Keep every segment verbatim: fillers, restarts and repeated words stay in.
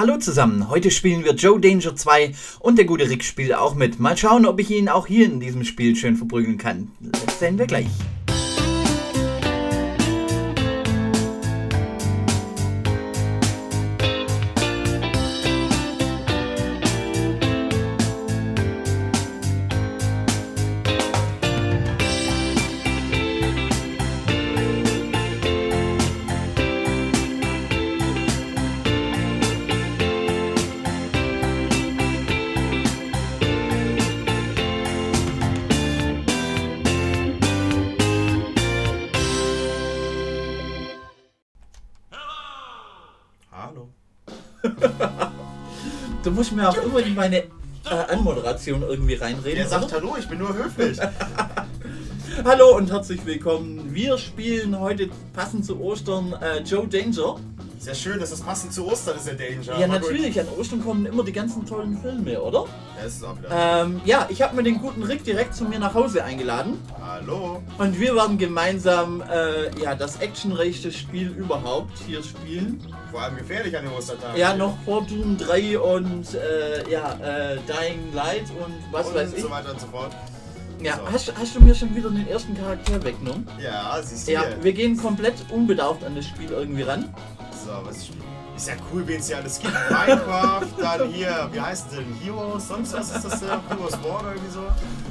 Hallo zusammen, heute spielen wir Joe Danger zwei und der gute Rick spielt auch mit. Mal schauen, ob ich ihn auch hier in diesem Spiel schön verprügeln kann. Das sehen wir gleich. Du musst mir auch immer in meine äh, Anmoderation irgendwie reinreden. Der sagt hallo, ich bin nur höflich. Hallo und herzlich willkommen. Wir spielen heute passend zu Ostern äh, Joe Danger. Sehr schön, dass das passend zu Ostern ist, der Danger. Ja, mal natürlich, gut. An Ostern kommen immer die ganzen tollen Filme, oder? Ja, ist es auch wieder. Ähm, ja, ich habe mir den guten Rick direkt zu mir nach Hause eingeladen. Hallo. Und wir werden gemeinsam äh, ja, das actionreichste Spiel überhaupt hier spielen. Vor allem gefährlich an den Ostertagen. Ja, noch vor Doom drei und äh, ja, äh, Dying Light und was und weiß ich. Und so weiter und so fort. Ja, so. Hast, hast du mir schon wieder den ersten Charakter weggenommen? Ja, siehst du. Ja, wir gehen komplett unbedarft an das Spiel irgendwie ran. So, was ist, ist ja cool, wen es hier alles gibt. Minecraft, dann hier, wie heißt denn? Heroes, sonst was ist das denn? Heroes War oder irgendwie so?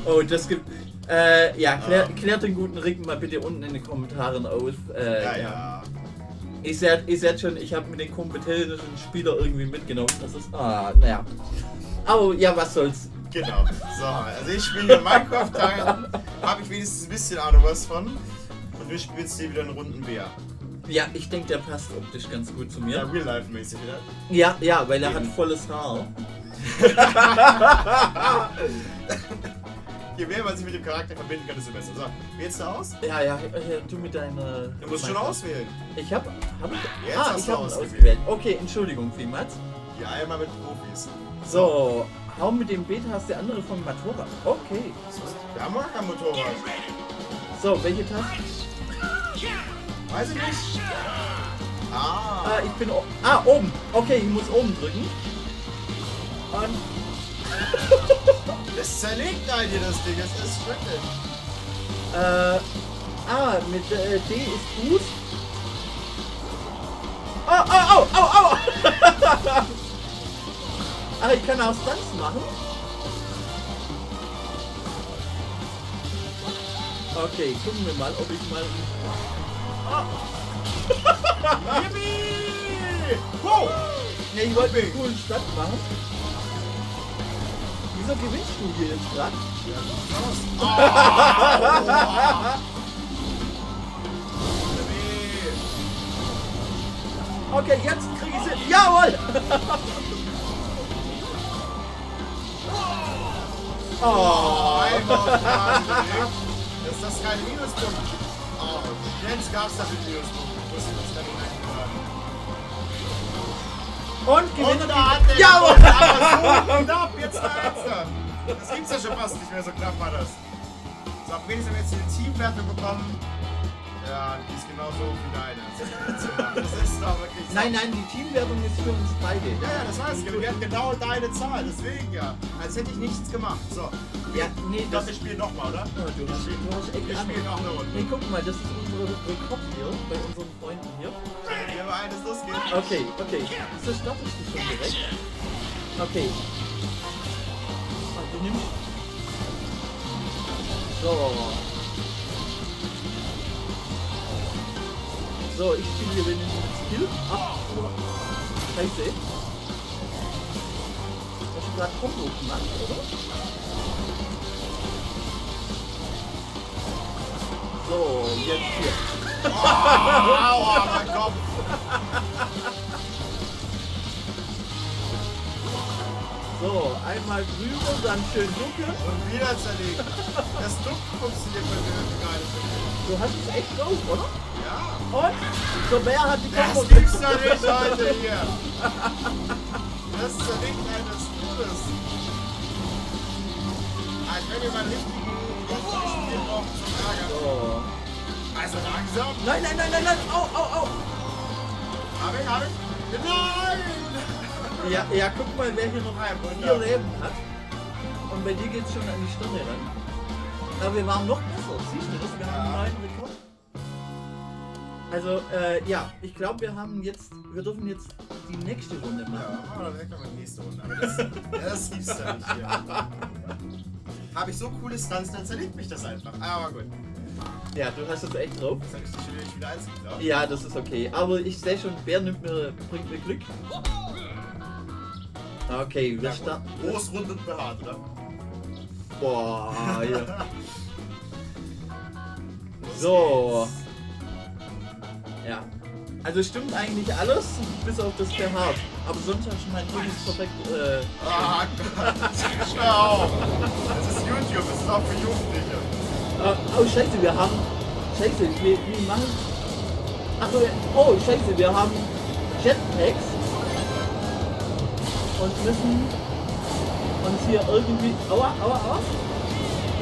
Oh, das gibt. Äh, ja, klär, klärt den guten Rick mal bitte unten in den Kommentaren auf. Äh, ja, ja. ja. Ich seht, ich seht schon, ich habe mir den kompetenten Spieler irgendwie mitgenommen. Das ist. Ah, naja. Aber ja, was soll's. Genau. So, also ich spiele Minecraft, da habe ich wenigstens ein bisschen Ahnung was von. Und wir spielen jetzt hier wieder einen runden Bär. Ja, ich denke, der passt optisch ganz gut zu mir. Ja, real-life-mäßig, oder? Ja, ja, weil er hat volles Haar. Je mehr man sich mit dem Charakter verbinden kann, desto besser. So, wählst du aus? Ja, ja, du mit deiner... Du musst schon auswählen. Ich hab... hab ich, jetzt ah, hast ich hab ausgewählt. ausgewählt. Okay, Entschuldigung vielmals. Ja, einmal mit Profis. So, hau mit dem Beta hast der andere vom Motorrad. Okay. Wir haben auch kein Motorrad. So, welche Taste? Weiß ich nicht. Ah. Ah, ich bin oben. Ah, oben. Okay, ich muss oben drücken. Und das zerlegt halt hier das Ding. Das ist schrecklich. Äh, ah, mit äh, D ist gut. Oh, oh, oh, oh, oh. Ah, ich kann auch Stunts machen. Okay, gucken wir mal, ob ich mal... Yippie! Wow! Ja, ich wollte einen coolen Stadt machen. Wieso gewinnst du hier jetzt gerade? Ja, oh, okay, jetzt krieg ich sie. Jawohl! Oh, oh mein Gott, das ist das keine Minuspunkte. Oh, jetzt gab's da Videos, wo wir uns da hinein. Und gewinnt und da hat er! Jawohl! So knapp, jetzt der Erste! Das gibt's ja schon fast nicht mehr, so knapp war das. So, ab wenigstens haben wir jetzt die Teamwertung bekommen. Ja, die ist genauso wie deine. Das ist doch wirklich so. Nein, nein, die Teamwertung ist für uns beide. Ja, ja, das weiß ich. Wir hatten genau deine Zahl, deswegen ja. Als hätte ich nichts gemacht. So. Ja, nee, ich dachte, ich spiele nochmal, oder? Ja, du hast echt Ich spiele noch eine Runde. Nee, guck mal, das ist unsere Rekord hier, bei unseren Freunden hier. Wir haben eines, das geht. Okay, okay. Wieso starte ich dich schon direkt? Okay. Ah, du nimmst. So. So, ich spiele hier wenigstens mit Skill. Ach, scheiße. Das ist gerade Kombo gemacht, oder? So, jetzt hier. Oh, aua, mein Kopf. So, einmal drüber, dann schön ducken. Und wieder zerlegen. Das Ducken funktioniert bei mir geil. Du hast es echt drauf, oder? Und? So, wer hat die Kombo? Das gibt's ja nicht, Leute, hier! Das ist der Weg eines Todes! Also, wenn ihr mal einen richtigen Kopf spielt, braucht ihr schon Lager. Also, langsam! Nein, nein, nein, nein, nein! Au, au, au! Hab ich, hab ich? Nein! Ja, ja, guck mal, wer hier noch ein vier Leben hat. Und bei dir geht's schon an die Stirn ran. Aber wir waren noch besser. Siehst du das? Wir haben einen neuen Rekord. Also, äh, ja, ich glaube, wir haben jetzt, wir dürfen jetzt die nächste Runde machen. Ja, dann direkt noch die nächste Runde. Aber das, das siehst du ja nicht hier. Habe ich so coole Stunts, dann zerlegt mich das einfach. Aber gut. Ja, du hast jetzt echt drauf. Das heißt, ich will wieder eins geklaut. Ja, das ist okay. Aber ich sehe schon, Bär nimmt mir, bringt mir Glück. Okay, wir starten. Groß, rund und behaart, oder? Boah, ja. So. Ja. Also stimmt eigentlich alles, bis auf das behaart. Aber sonst hast du mein Glück perfekt. Äh, ah, Gott. Schau auf. Das ist YouTube, das ist auch für Jugendliche. Oh, scheiße, wir haben... Scheiße, wir, wir machen... Achso, oh, scheiße, wir haben Jetpacks und müssen uns hier irgendwie... Aua, aua, aua!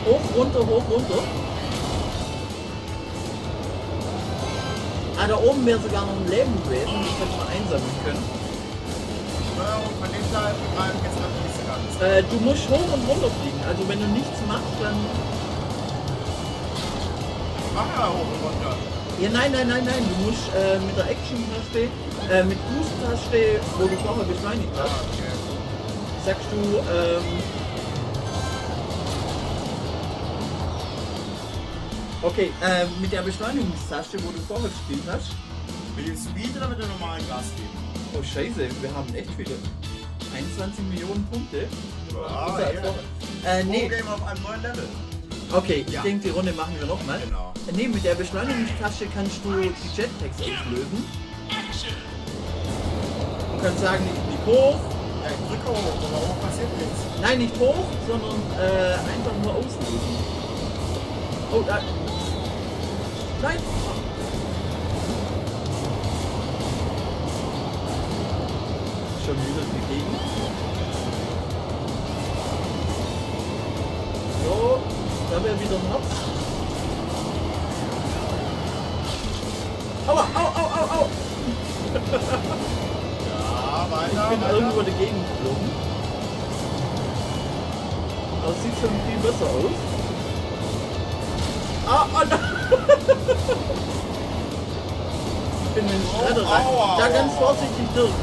Hoch, runter, hoch, runter. Ah, da oben wäre sogar noch ein Leben gewesen, das hätte man einsammeln können. Steuerung von dem Teil, begreifen jetzt noch nicht so ganz. Äh, du musst hoch und runter fliegen, also wenn du nichts machst, dann... Mach ja hoch und runter. Ja, nein, nein, nein, nein. Du musst äh, mit der Action-Taste, äh, mit Boost-Taste, wo du vorher beschleunigt hast, okay. Sagst du, ähm... Okay, äh, mit der Beschleunigungstaste, wo du vorher gespielt hast. Mit dem Speed oder mit dem normalen Gas geben? Oh scheiße, wir haben echt viele. einundzwanzig Millionen Punkte. Wow, ja, ja. Äh, nee. Pro-Game auf einem neuen Level. Okay, ja. Ich denke, die Runde machen wir nochmal. Genau. Ne, mit der Beschleunigungstasche kannst du die Jetpacks auslösen. Und kannst sagen, ich flieg hoch. Ja, ich drücke hoch, aber hoch passiert nichts. Nein, nicht hoch, sondern äh, einfach nur auslösen. Oh, da. Nein! Schon wieder dagegen. So. Da wäre wieder ein Hops. Aua, au, au, au, au! Ja, weiter, ich bin weiter. Irgendwo dagegen geflogen. Das sieht schon viel besser aus. Ah, oh nein! Ich bin in den Schredder rein. Da ganz vorsichtig durch.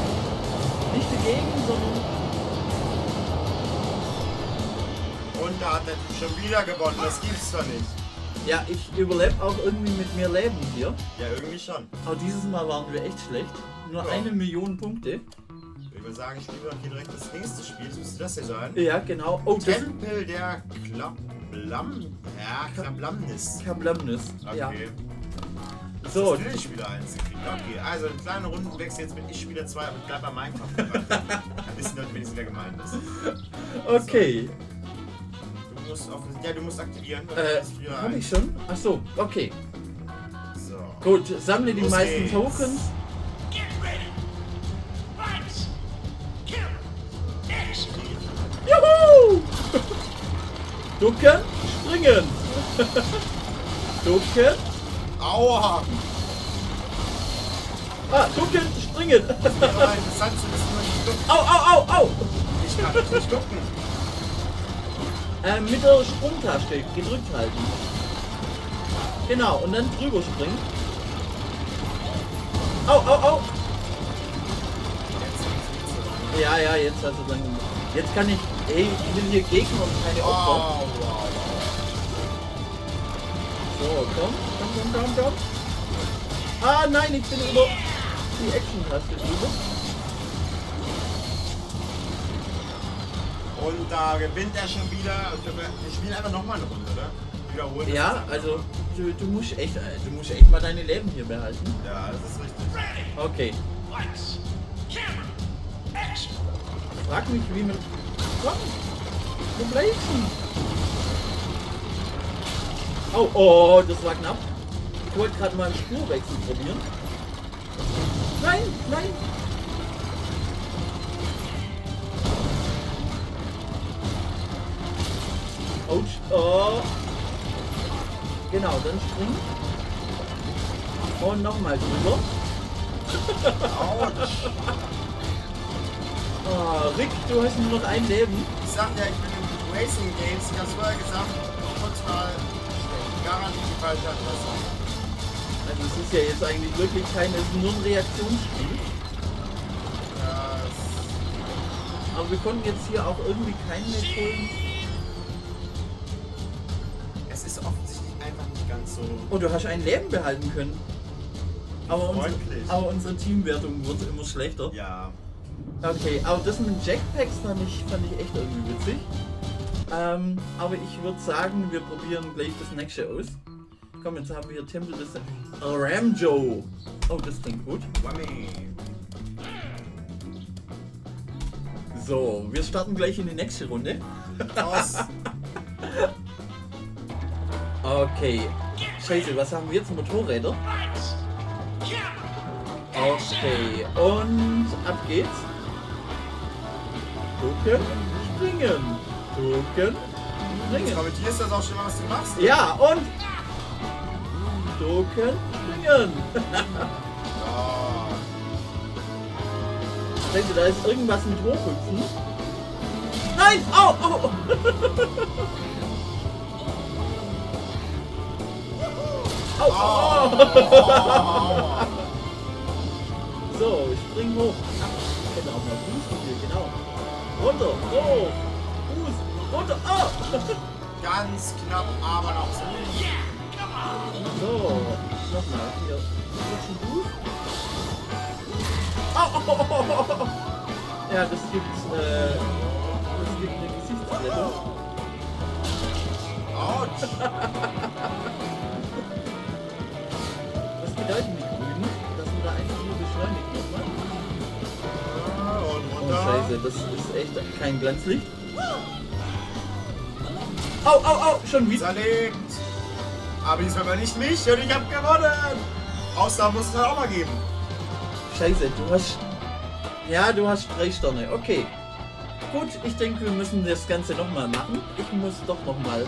Nicht dagegen, sondern... Und da hat er schon wieder gewonnen, das gibt's doch nicht. Ja, ich überlebe auch irgendwie mit mehr Leben hier. Ja, irgendwie schon. Aber dieses Mal waren wir echt schlecht. Nur ja. eine Million Punkte. Ich würde sagen, ich spiele doch hier direkt das nächste Spiel. Das müsste das hier sein. Ja, genau. Oh, Tempel der Klablam... Ja, Klablamnis. Klablamnis, okay. Ja. Das so. Ist natürlich Spieler eins. Okay, also eine kleine Rundenwechsel. Jetzt bin ich Spieler zwei und bleib bei Minecraft. Dann wissen Leute, wenigstens wer gemeint ist. Okay. So. Ja, du musst aktivieren. Äh, hab ich schon? Ach so, okay. So. Gut, sammle die Los meisten geht's. Tokens. Juhu! Ducken, springen! Ducken. Aua! Ah, ducken, springen! Au, au, au, au! Ich kann nicht ducken. Ähm, mit der Sprungtasche gedrückt halten. Genau, und dann drüber springen. Au, au, au! Ja, ja, jetzt hast du dann... Jetzt kann ich... Ey, ich will hier Gegner und keine Opfer. Wow, wow, wow. So, komm, komm, komm, komm, komm. Ah, nein, ich bin über die Action-Taste drüber. Und da gewinnt er schon wieder. Wir spielen einfach nochmal eine Runde, oder? Wiederholen. Ja, also du, du, musst echt, du musst echt mal deine Leben hier behalten. Ja, das ist richtig. Okay. Frag mich, wie man... Komm! Du bleibst! Oh, oh, das war knapp. Ich wollte gerade mal einen Spurwechsel probieren. Nein, nein! Oh. Genau, dann springen. Und nochmal drüber. Autsch. Oh, Rick, du hast nur noch ein Leben. Ich sag ja, ich bin in Racing Games, ich hab's vorher gesagt, kurz mal garantiert die falsche Adresse. Also es ist ja jetzt eigentlich wirklich kein, es ist nur ein Reaktionsspiel. Das aber wir konnten jetzt hier auch irgendwie keinen mehr holen. Es ist offensichtlich einfach nicht ganz so... Oh, du hast ein Leben behalten können. Aber unsere, aber unsere Teamwertung wurde immer schlechter. Ja. Okay, aber das mit Jackpacks fand ich, fand ich echt irgendwie witzig. Ähm, aber ich würde sagen, wir probieren gleich das nächste aus. Komm, jetzt haben wir hier Tempel des Ramjo. Oh, das klingt gut. So, wir starten gleich in die nächste Runde. Okay. Scheiße, was haben wir jetzt? Motorräder? Okay, und ab geht's. Gucken, springen. Gucken, springen. Ich glaube, hier ist das auch schon mal, was du machst. Oder? Ja, und... Gucken, springen. Ich denke, da ist irgendwas mit hochhüpfen. Nein! Au! Oh, oh. Au! Oh, oh. So, ich spring hoch. Ach, ich hätte auch mal Fuß von dir, genau. Runter, hoch, Fuß, runter, ah! Oh. Ganz knapp, aber noch so. So, nochmal hier. Fuß. Oh, oh, oh, oh, oh. Ja, das gibt, äh, das gibt eine Gesichtsblätter. Was bedeutet die Grünen? Dass man da einfach nur beschleunigt wird, ne? Oh, scheiße, das ist echt kein Glanzlicht. Au, au, au, schon wieder. Zerlegt. Aber diesmal war nicht mich und ich hab gewonnen. Ausnahmen muss es halt auch mal geben. Scheiße, du hast... Ja, du hast drei Sterne, okay. Gut, ich denke, wir müssen das Ganze nochmal machen. Ich muss doch nochmal...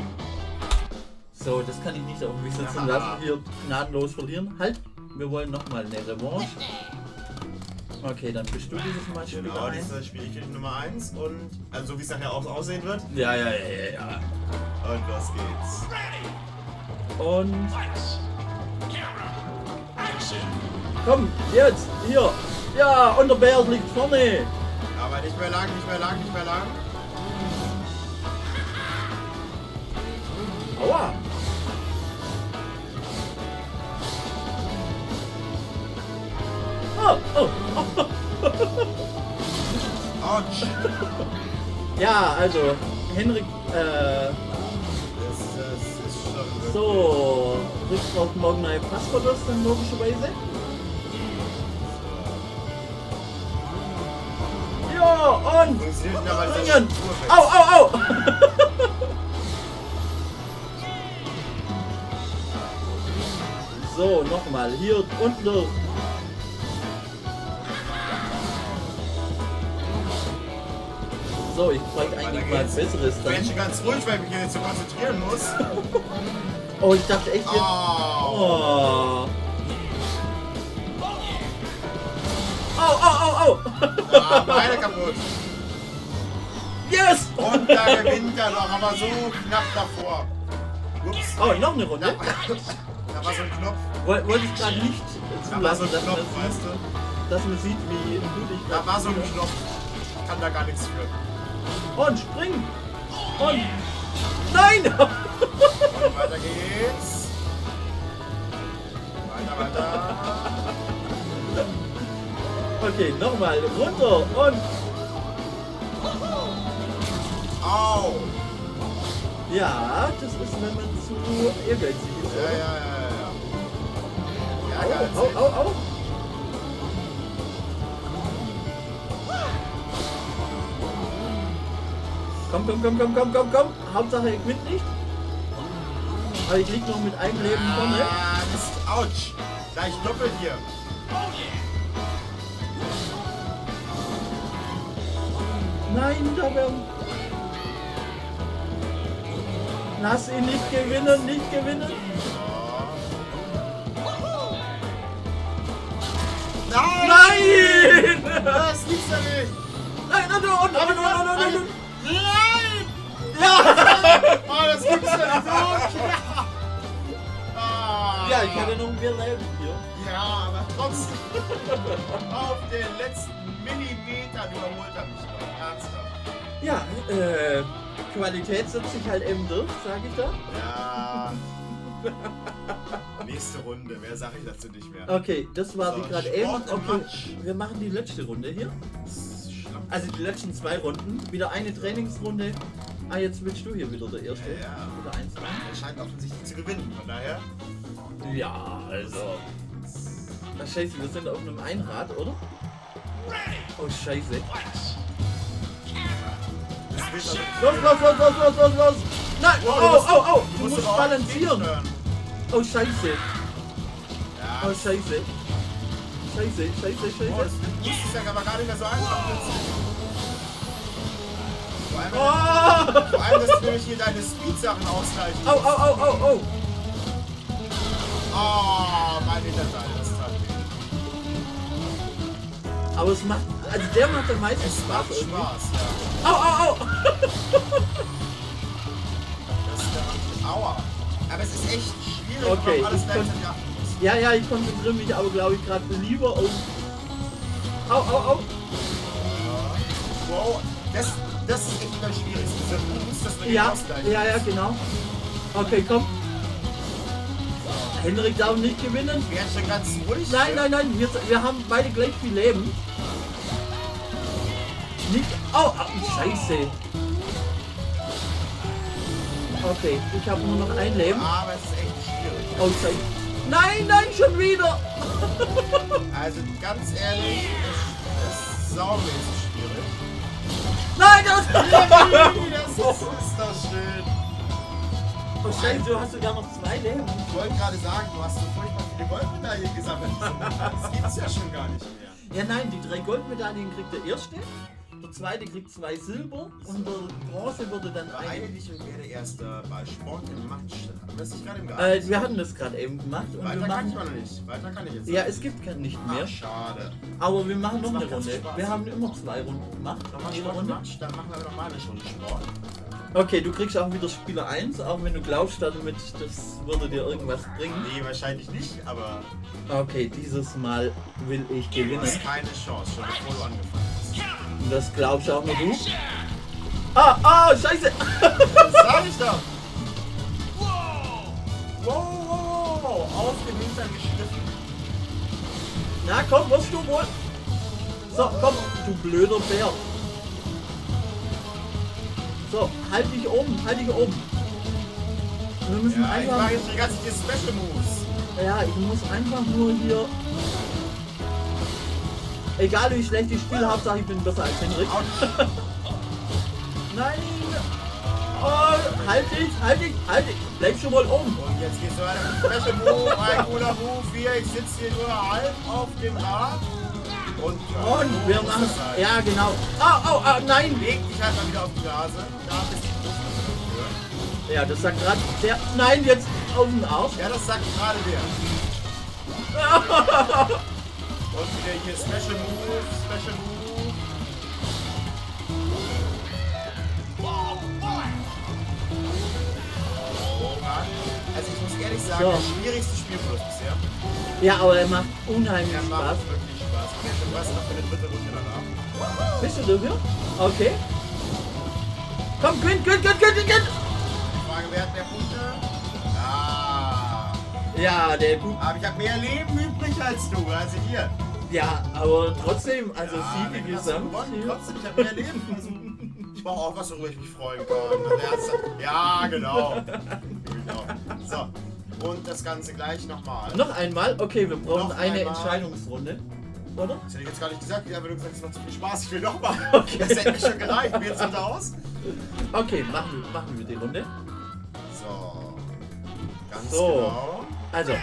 So, das kann ich nicht auf mich sitzen lassen. Wir gnadenlos verlieren. Halt, wir wollen nochmal eine Revanche. Okay, dann bist du dieses Mal Spiel genau, eins. Genau, das Spielchen Nummer eins und... Also, so wie es nachher auch aussehen wird. Ja, ja, ja, ja, ja. Und los geht's. Und... Komm, jetzt, hier. Ja, und der Bär liegt vorne. Aber nicht mehr lang, nicht mehr lang, nicht mehr lang. Aua. Oh, oh, oh. Autsch. Ja, also, Henrik, äh... Das, das ist schon so, Rick braucht morgen ein Passwort aus, dann logischerweise. Und springen! Au, au, au! So, nochmal. Hier und los. So, ich bräuchte eigentlich mal ein besseres dann. Ich bin ganz ruhig, weil ich mich hier jetzt so konzentrieren muss. Oh, ich dachte echt jetzt... Oh. Oh. Au, au, au, au! Ah, beide kaputt! Yes! Und da gewinnt er noch, aber so knapp davor. Ups. Oh, noch eine Runde? Da war so ein Knopf. Wollte wollt ich gerade nicht zulassen, da war so ein dass, Knopf, man weißt du? Dass man sieht, wie gut ich da war so ein Knopf. Ich kann da gar nichts für. Und springen! Und... Nein! Und weiter geht's. Weiter, weiter. Okay, nochmal runter und... Au! Ja, das ist, wenn man zu ehrgeizig ist. Ja, ja, ja, ja. Ja, au, au, au, au! Komm, komm, komm, komm, komm, komm, komm! Hauptsache ich gewinne nicht. Aber ich lieg noch mit einem Leben vorne. Ah, das ist... Autsch! Gleich doppelt hier. Oh yeah! Nein, da werden... Lass ihn nicht gewinnen, nicht gewinnen! Nein! Nein! Das gibt's ja nicht! Nein, nein, nein! und wir leben hier. Ja, aber trotzdem. Auf den letzten Millimeter überholt er mich noch. Ernsthaft. Ja, äh, Qualität setzt sich halt eben durch, sag ich da. Ja. Nächste Runde, mehr sage ich dazu nicht mehr. Okay, das war so, wie gerade eben. Okay, wir machen die letzte Runde hier. Also die letzten zwei Runden. Wieder eine Trainingsrunde. Ah, jetzt willst du hier wieder der Erste. Ja, ja. Wieder eins. Er scheint offensichtlich zu gewinnen, von daher. Ja, also. Ach, scheiße, wir sind auf einem Einrad, oder? Oh, scheiße. Los, los, los, los, los, los, los! Nein! Oh, oh, oh! oh. Du, du musst, musst balancieren! Oh, scheiße! Ja. Oh, scheiße! Scheiße, scheiße, scheiße! Oh, das ist ja aber gar nicht mehr so einfach! Oh. Vor allem, vor allem, dass du nämlich hier deine Speed-Sachen ausgleichen musst. Oh, oh, oh, oh, oh! Oh, mein Hinterteil, das tat weh. Aber es macht... Also der macht am meisten Spaß. Es macht Spaß, irgendwie. Ja. Au, au, au! Das ist der Aua. Aber es ist echt schwierig, okay, alles ich kon- Ja, ja, ich konzentriere mich aber, glaube ich, gerade lieber auf... Au, au, au! Wow, das... Das ist echt ganz schwierig, dieser Boost, dass man ja, ausgleichen Ja, ja, genau. Okay, komm. So. Henrik darf nicht gewinnen. Wir sind schon ganz ruhig. Nein, nein, nein, wir, wir haben beide gleich viel Leben. Nicht... Oh, oh, scheiße. Okay, ich habe nur noch ein Leben. Aber es ist echt schwierig. Oh, scheiße. Nein, nein, schon wieder. Also, ganz ehrlich, es ist saumäßig. Nein, das, das ist doch schön. Oh scheiße, du hast sogar noch zwei Leben. Ich wollte gerade sagen, du hast so furchtbar viele Goldmedaillen gesammelt. Das gibt's ja schon gar nicht mehr. Ja nein, die drei Goldmedaillen kriegt der Erste, der Zweite kriegt zwei Silber und der Bronze wurde dann eine. Eigentlich wäre der Erste bei Sport im Match. Das ist gerade im Garten. Wir hatten das gerade eben gemacht. Und weiter wir machen... kann ich mal noch nicht. Weiter kann ich jetzt nicht. Ja, es gibt kein nicht mehr. Ach, schade. Aber wir machen das noch eine Runde. Spaß. Wir haben immer zwei Runden gemacht. Nochmal Sport im Match, dann machen wir nochmal eine Runde Sport. Okay, du kriegst auch wieder Spieler eins, auch wenn du glaubst, damit das würde dir irgendwas bringen. Nee, wahrscheinlich nicht, aber... Okay, dieses Mal will ich gewinnen. Du hast keine Chance, schon bevor du angefangen hast. Das glaubst auch nur du? Ah, ah, scheiße! Das sag ich doch! Wow, wow, wow, auf den Hintern geschliffen. Na komm, musst du wohl. So, komm, du blöder Bär. So, halt dich oben, halt dich oben. Wir müssen ja, einfach... Ich mache jetzt die ganze Special Moves. Ja, ich muss einfach nur hier... Egal wie schlecht ich spiele, Hauptsache ich bin besser als Henrik. Nein! Oh, halt dich, halt dich, halt dich. Bleib schon mal um. Und jetzt geht's weiter mit Special Move, ein cooler Move hier. Ich sitze hier nur halb auf dem Rad. Und, ja, und wir machen es. Ja, genau. Oh, oh, oh, nein. Leg dich halt mal wieder auf die Nase. Da bist du. Ja, das sagt gerade der. Nein, jetzt auf den Arsch. Ja, das sagt gerade der. Und wieder hier Special Move, Special Move. Also ich muss ehrlich sagen, so. Das schwierigste Spielfluss bisher. Ja, aber er macht unheimlich er macht Spaß. Er macht wirklich Spaß. Du hast noch für eine dritte Runde danach. Bist du dafür? Okay. Komm, gönn, gönn, gönn, gönn, gönn! Die Frage, wer hat mehr Punkte? Ah. Ja, der Punkt. Aber ich habe mehr Leben übrig als du, also hier. Ja, aber trotzdem, also ja, Siege gesamt. Trotzdem, ich habe mehr Leben. Ich brauche auch was, worüber ich mich freuen kann. Ja, genau. So, und das Ganze gleich nochmal. Noch einmal? Okay, wir brauchen noch eine einmal. Entscheidungsrunde, oder? Das hätte ich jetzt gar nicht gesagt, ich habe nur gesagt, es macht zu viel Spaß, ich will nochmal. Okay. Das hätte mich schon gereicht, mir jetzt unter aus. Okay, machen wir, machen wir die Runde. So, ganz so. Genau. Also.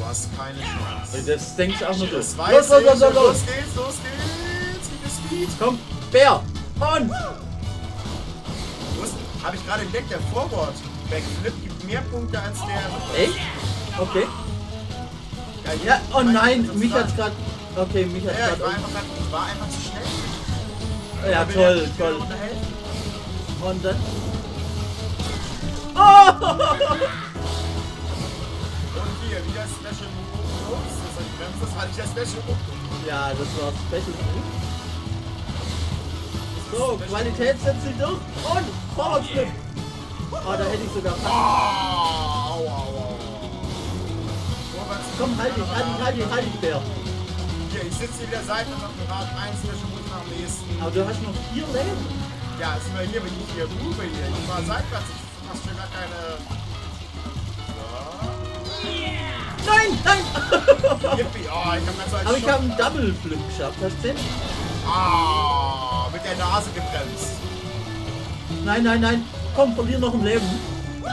Du hast keine Chance. Das denkst du auch nur los. Los, los, los, los, los. Los geht's, los geht's, mit der Speed. Komm, Bär, on! Habe ich gerade entdeckt, der Forward Backflip gibt mehr Punkte als der... Echt? Okay. Ja, ja, oh nein, mich hat's gerade... Okay, mich hat's gerade... Ja, grad ich war einfach zu schnell. Ja, toll, toll. Und dann... Oh! Und hier wieder Special Move. Ups, das war die Grenze. Das war nicht der Special Move. Ja, das war Special Move. So, Qualität setzt sich durch und Vorwärtsschritt. Oh, da hätte ich sogar fast. Oh, au, au, au. Komm, halt dich, halt dich, halt dich, halt dich, Bär. Hier, ich sitze hier wieder Seite und hab gerade eins, der schon nach dem nächsten. Aber du hast noch vier Leben? Ja, jetzt sind wir hier, wenn ich hier rufe, hier. Ich war seitwärts, ich hast schon gar keine... Ja. Nein, nein! Yippie, oh, ich hab ganz so. Aber ich hab einen Double-Flip geschafft, hast du gesehen? Ah, oh, mit der Nase gebremst. Nein, nein, nein, komm, verlier noch ein Leben. Ah,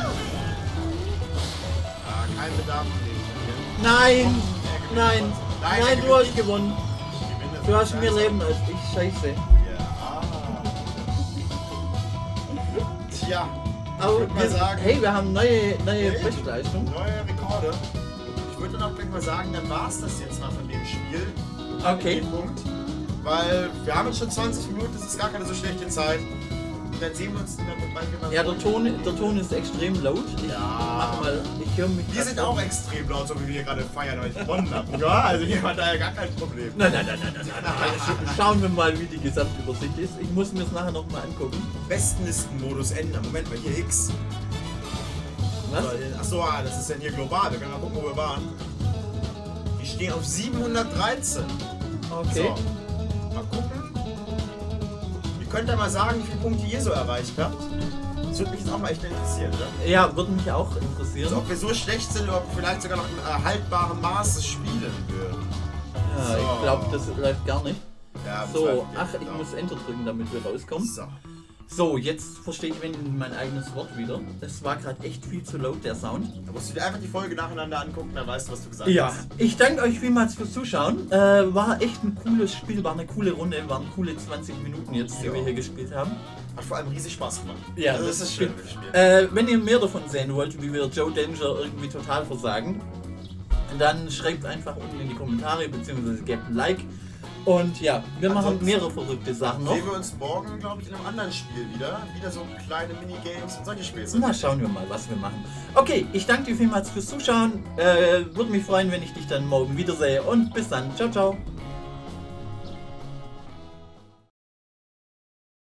kein Bedarf. Nein, nein, nein, nein, du hast gewonnen. Du hast mehr Leben als ich, scheiße. Tja, aber ich würde mal sagen, hey, wir haben neue, neue Bestleistung. Neue Rekorde. Ich würde dann auch gleich mal sagen, dann war es das jetzt mal von dem Spiel. Okay. Punkt. Weil wir haben jetzt schon zwanzig Minuten, das ist gar keine so schlechte Zeit. Und dann sehen wir uns dann manchmal. Ja, der Ton, der Ton ist extrem laut. Ich ja. Mach mal, ich höre mich. Wir sind auch extrem laut, so wie wir hier gerade feiern, weil ich gewonnen habe. Ja, also hier war da ja gar kein Problem. Nein, nein, nein, nein, nein, nein, nein. Schauen wir mal, wie die Gesamtübersicht ist. Ich muss mir das nachher nochmal angucken. Bestenlistenmodus ändern. Moment mal, hier Hicks. Was? Achso, ah, das ist ja hier global. Wir können mal gucken, wo wir waren. Wir stehen auf siebenhundertdreizehn. Okay. So, mal gucken. Könnt ihr mal sagen, wie viele Punkte ihr so erreicht habt? Das würde mich jetzt auch mal echt interessieren, oder? Ja, würde mich auch interessieren. Also, ob wir so schlecht sind oder ob wir vielleicht sogar noch in haltbarem Maße spielen würden. Ja, so. Ich glaube, das läuft gar nicht. Ja, so, läuft ach, ich auch. Muss Enter drücken, damit wir rauskommen. So, so jetzt verstehe ich mein eigenes Wort wieder. Das war gerade echt viel zu laut, der Sound. Da musst du dir einfach die Folge nacheinander angucken, dann weißt du, was du gesagt ja. hast. Ja, ich danke euch vielmals fürs Zuschauen. Äh, war echt ein cooles Spiel, war eine coole Runde, waren coole zwanzig Minuten jetzt, die ja. wir hier gespielt haben. Hat vor allem riesig Spaß gemacht. Ja, also das, das ist schön. Spiel. Äh, wenn ihr mehr davon sehen wollt, wie wir Joe Danger irgendwie total versagen, dann schreibt einfach unten in die Kommentare, beziehungsweise gebt ein Like. Und ja, wir machen also, mehrere verrückte Sachen noch. Sehen wir uns morgen, glaube ich, in einem anderen Spiel wieder. Wieder so kleine Minigames und solche Spiele. Na, schauen wir mal, was wir machen. Okay, ich danke dir vielmals fürs Zuschauen. Äh, würde mich freuen, wenn ich dich dann morgen wiedersehe. Und bis dann. Ciao, ciao.